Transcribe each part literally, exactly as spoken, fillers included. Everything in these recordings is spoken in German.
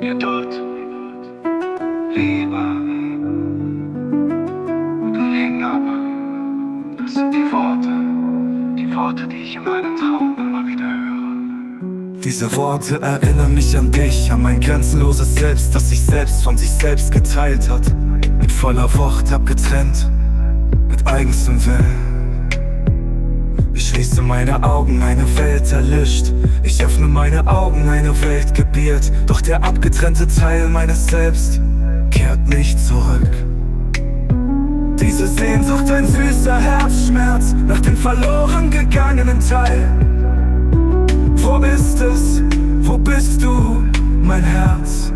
Geduld, Liebe und Hingabe. Das sind die Worte, die Worte, die ich in meinem Traum immer wieder höre. Diese Worte erinnern mich an dich, an mein grenzenloses Selbst, das sich selbst von sich selbst geteilt hat. Mit voller Wucht abgetrennt, mit eigenstem Willen. Ich schließe meine Augen, eine Welt erlischt. Ich öffne meine Augen, eine Welt gebiert. Doch der abgetrennte Teil meines Selbst kehrt nicht zurück. Diese Sehnsucht, ein süßer Herzschmerz nach dem verloren gegangenen Teil. Wo ist es? Wo bist du, mein Herz?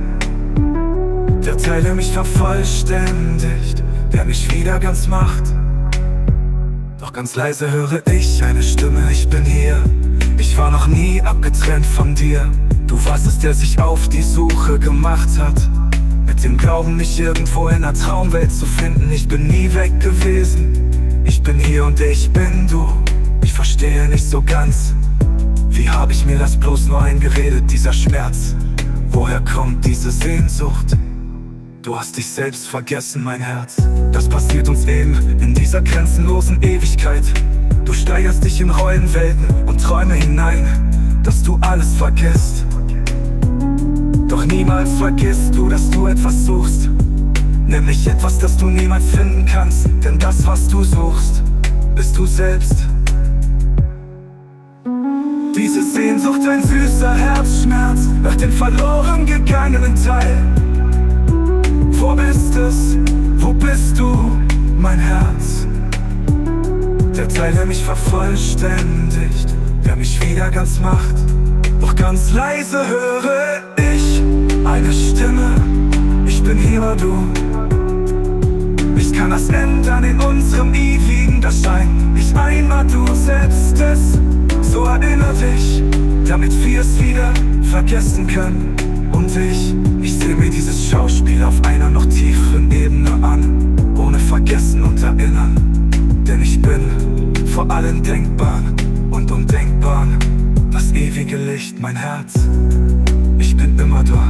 Der Teil, der mich vervollständigt, der mich wieder ganz macht. Doch ganz leise höre ich eine Stimme, ich bin hier. Ich war noch nie abgetrennt von dir. Du warst es, der sich auf die Suche gemacht hat, mit dem Glauben, mich irgendwo in der Traumwelt zu finden. Ich bin nie weg gewesen. Ich bin hier und ich bin du. Ich verstehe nicht so ganz, wie habe ich mir das bloß nur eingeredet, dieser Schmerz? Woher kommt diese Sehnsucht? Du hast dich selbst vergessen, mein Herz. Das passiert uns eben in dieser grenzenlosen Ewigkeit. Du steigerst dich in Rollenwelten und Träume hinein, dass du alles vergisst. Doch niemals vergisst du, dass du etwas suchst, nämlich etwas, das du niemals finden kannst. Denn das, was du suchst, bist du selbst. Diese Sehnsucht, ein süßer Herzschmerz nach dem verloren gegangenen Teil. Wo bist es? Wo bist du, mein Herz? Der Teil, der mich vervollständigt, der mich wieder ganz macht. Doch ganz leise höre ich eine Stimme. Ich bin hier, du. Ich kann das ändern in unserem ewigen Dasein. Ich einmal du selbst es. So erinnere dich, damit wir es wieder vergessen können. Und ich, ich sehe mir dieses Schauspiel auf einer noch tieferen Ebene an, ohne Vergessen und Erinnern. Denn ich bin vor allen Denkbaren und Undenkbaren das ewige Licht, mein Herz. Ich bin immer da.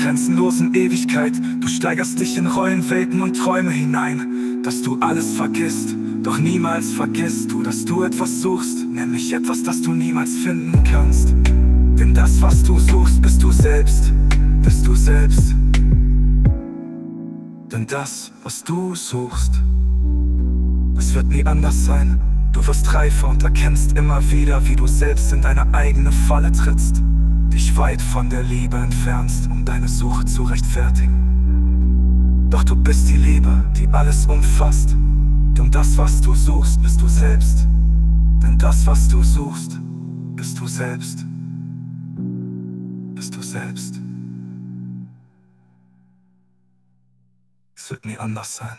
Grenzenlosen Ewigkeit. Du steigerst dich in Rollenwelten und Träume hinein, dass du alles vergisst. Doch niemals vergisst du, dass du etwas suchst, nämlich etwas, das du niemals finden kannst. Denn das, was du suchst, bist du selbst, bist du selbst. Denn das, was du suchst, es wird nie anders sein. Du wirst reifer und erkennst immer wieder, wie du selbst in deine eigene Falle trittst, dich weit von der Liebe entfernst, um deine Suche zu rechtfertigen. Doch du bist die Liebe, die alles umfasst. Denn das, was du suchst, bist du selbst. Denn das, was du suchst, bist du selbst. Bist du selbst. Es wird nie anders sein.